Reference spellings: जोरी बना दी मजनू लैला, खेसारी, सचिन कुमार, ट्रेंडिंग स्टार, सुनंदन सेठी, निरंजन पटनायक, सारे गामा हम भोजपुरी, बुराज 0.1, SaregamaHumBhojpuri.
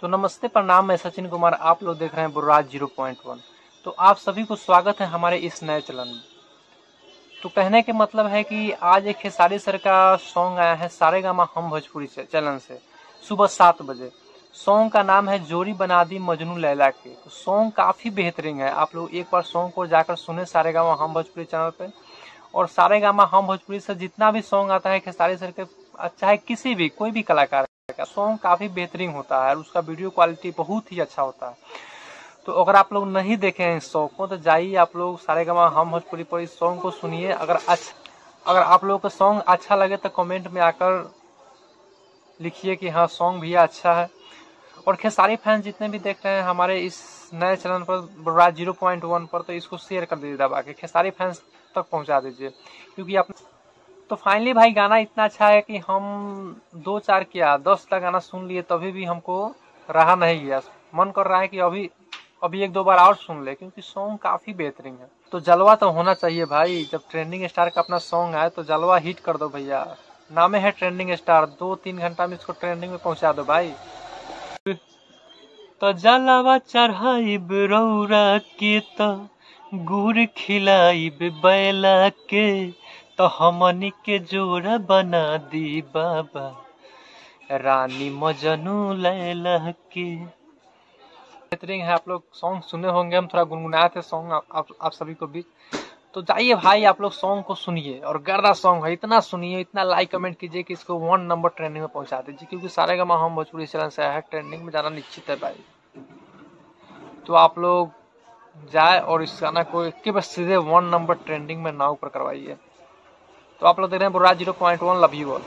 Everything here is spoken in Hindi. तो नमस्ते प्रणाम, मैं सचिन कुमार, आप लोग देख रहे हैं बुराज 0.1। तो आप सभी को स्वागत है हमारे इस नए चलन में। तो कहने के मतलब है कि आज एक खेसारी सर का सॉन्ग आया है सारे गामा हम भोजपुरी से चलन से सुबह 7 बजे। सॉन्ग का नाम है जोरी बना दी मजनू लैला के। तो सॉन्ग काफ़ी बेहतरीन है, आप लोग एक बार सॉन्ग को जाकर सुने सारे गामा हम भोजपुरी चैनल पे। और सारे गामा हम भोजपुरी से जितना भी सॉन्ग आता है खेसारी सर के, अच्छा है किसी भी कोई भी कलाकार का सॉन्ग काफ़ी बेहतरीन होता है और उसका वीडियो क्वालिटी बहुत ही अच्छा होता है। तो अगर आप लोग नहीं देखे हैं इस सॉन्ग को तो जाइए आप लोग सारे गामा हम भोजपुरी पर इस सॉन्ग को सुनिए। अगर आप लोगों को सॉन्ग अच्छा लगे तो कमेंट में आकर लिखिए कि हाँ सॉन्ग भी अच्छा है। और खेसारी फैंस जितने भी देख रहे हैं हमारे इस नए चैनल पर बुराज 0.1 पर, तो इसको शेयर कर दीजिए दबा के खेसारी फैंस तक पहुंचा दीजिए। क्योंकि आप तो फाइनली भाई गाना इतना अच्छा है कि हम 2-4 क्या 10 का गाना सुन लिए तभी भी हमको रहा नहीं गया। मन कर रहा है कि अभी 1-2 बार और सुन ले, क्योंकि सॉन्ग काफ़ी बेहतरीन है। तो जलवा तो होना चाहिए भाई, जब ट्रेंडिंग स्टार का अपना सॉन्ग आए तो जलवा हिट कर दो भैया। नामे है ट्रेंडिंग स्टार, 2-3 घंटा में इसको ट्रेंडिंग में पहुंचा दो भाई। तो जलवा चढ़ाइब रौरा के, तो गुड़ खिलाइब बैला के, तो हमनी के जोड़ा बना दी बाबा रानी मजनू लैला के। बेहतरीन है, आप लोग सॉन्ग सुने होंगे, हम थोड़ा गुनगुनाए थे सॉन्ग आप सभी को बीच। तो जाइए भाई आप लोग सॉन्ग को सुनिए, और गर्दा सॉन्ग है इतना सुनिए, इतना लाइक कमेंट कीजिए कि इसको 1 नंबर ट्रेंडिंग में पहुंचा दीजिए। क्योंकि सारे गामा हम भोजपुरी चैनल से है, ट्रेंडिंग में जाना निश्चित है भाई। तो आप लोग जाए और इस गाना को एक बार सीधे 1 नंबर ट्रेंडिंग में नाव पर करवाइए। तो आप लोग देख रहे हैं बुराज 0.1 लव यू ऑल।